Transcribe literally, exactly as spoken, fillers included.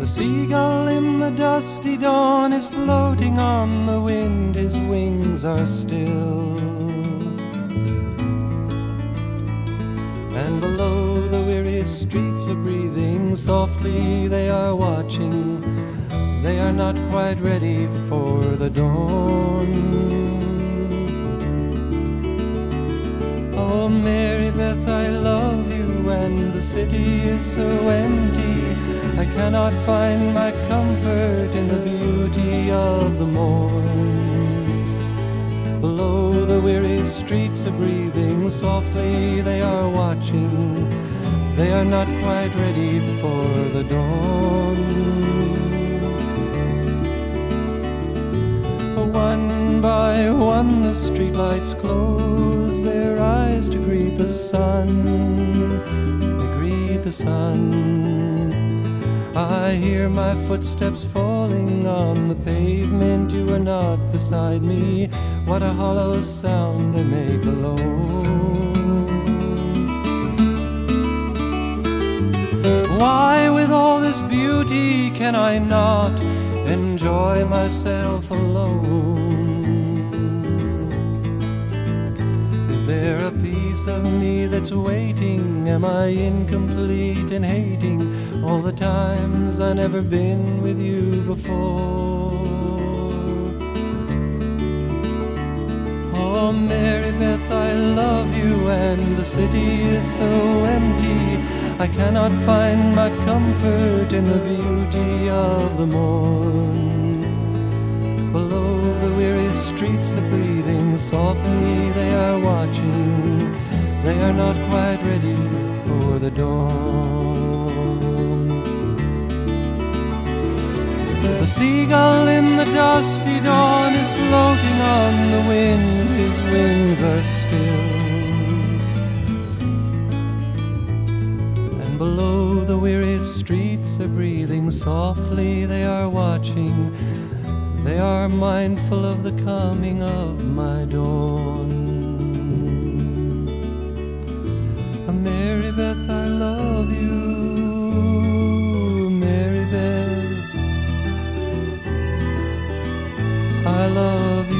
The seagull in the dusty dawn is floating on the wind, his wings are still. And below the weary streets are breathing softly, they are watching. They are not quite ready for the dawn. Oh, Mary Beth, I love you, and the city is so empty. I cannot find my comfort in the beauty of the morn. Below the weary streets are breathing softly, they are watching. They are not quite ready for the dawn. One by one the streetlights close their eyes to greet the sun, to greet the sun. I hear my footsteps falling on the pavement, you are not beside me, what a hollow sound I make alone. Why with all this beauty can I not enjoy myself alone? Is there a piece of me that's waiting? Am I incomplete in hating all the times I've never been with you before? Oh, Mary Beth, I love you, and the city is so empty. I cannot find my comfort in the beauty of the morn. Below the weary streets are breathing softly, they are watching. They are not quite ready for the dawn. The seagull in the dusty dawn is floating on the wind, his wings are still. Below the weary streets are breathing softly, they are watching. They are mindful of the coming of my dawn. Mary Beth, I love you, Mary Beth, I love you.